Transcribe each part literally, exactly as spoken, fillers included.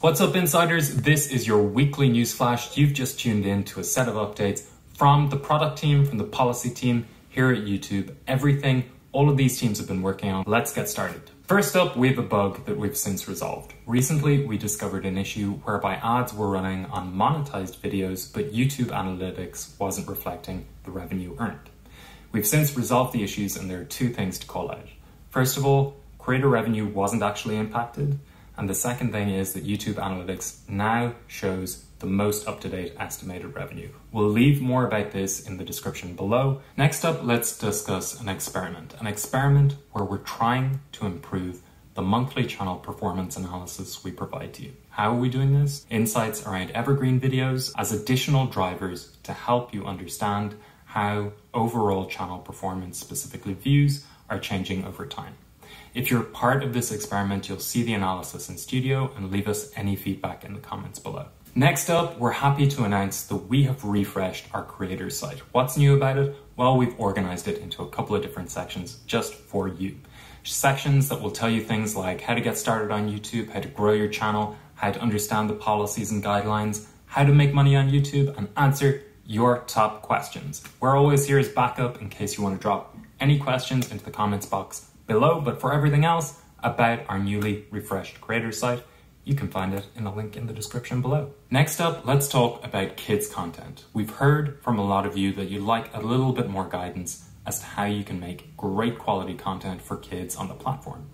What's up, insiders? This is your weekly newsflash. You've just tuned in to a set of updates from the product team, from the policy team here at YouTube. Everything all of these teams have been working on. Let's get started. First up, we have a bug that we've since resolved. Recently, we discovered an issue whereby ads were running on monetized videos, but YouTube Analytics wasn't reflecting the revenue earned. We've since resolved the issues, and there are two things to call out. First of all, creator revenue wasn't actually impacted. And the second thing is that YouTube Analytics now shows the most up-to-date estimated revenue. We'll leave more about this in the description below. Next up, let's discuss an experiment. An experiment where we're trying to improve the monthly channel performance analysis we provide to you. How are we doing this? Insights around evergreen videos as additional drivers to help you understand how overall channel performance, specifically views, are changing over time. If you're part of this experiment, you'll see the analysis in studio and leave us any feedback in the comments below. Next up, we're happy to announce that we have refreshed our creator site. What's new about it? Well, we've organized it into a couple of different sections just for you. Sections that will tell you things like how to get started on YouTube, how to grow your channel, how to understand the policies and guidelines, how to make money on YouTube, and answer your top questions. We're always here as backup in case you want to drop any questions into the comments box below, but for everything else about our newly refreshed creator site, you can find it in a link in the description below. Next up, let's talk about kids content. We've heard from a lot of you that you'd like a little bit more guidance as to how you can make great quality content for kids on the platform.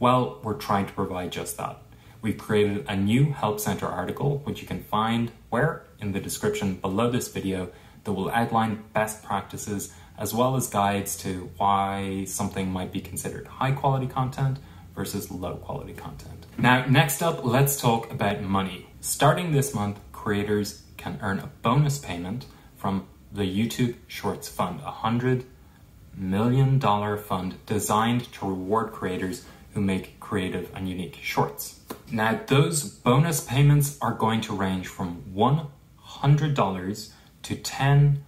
Well, we're trying to provide just that. We've created a new Help Center article, which you can find where? In the description below this video, that will outline best practices as well as guides to why something might be considered high quality content versus low quality content. Now, next up, let's talk about money. Starting this month, creators can earn a bonus payment from the YouTube Shorts Fund, a one hundred million dollars fund designed to reward creators who make creative and unique shorts. Now, those bonus payments are going to range from one hundred dollars to ten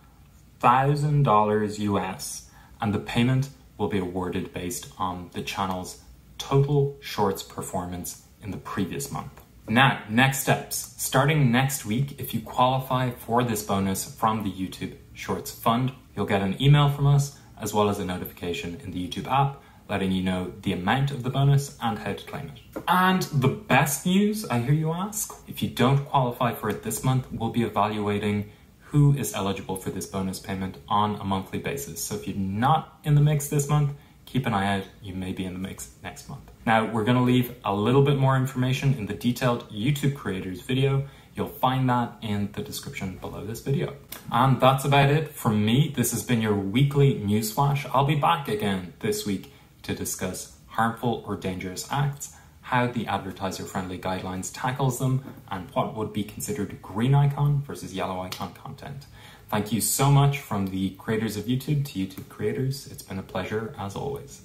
thousand dollars U S, and the payment will be awarded based on the channel's total shorts performance in the previous month. Now, next steps. Starting next week, if you qualify for this bonus from the YouTube Shorts Fund, you'll get an email from us as well as a notification in the YouTube app letting you know the amount of the bonus and how to claim it. And the best news, I hear you ask, if you don't qualify for it this month, we'll be evaluating who is eligible for this bonus payment on a monthly basis. So if you're not in the mix this month, keep an eye out, you may be in the mix next month. Now, we're gonna leave a little bit more information in the detailed YouTube creators video. You'll find that in the description below this video. And that's about it from me. This has been your weekly newsflash. I'll be back again this week to discuss harmful or dangerous acts, how the advertiser-friendly guidelines tackles them, and what would be considered green icon versus yellow icon content. Thank you so much from the creators of YouTube to YouTube creators. It's been a pleasure as always.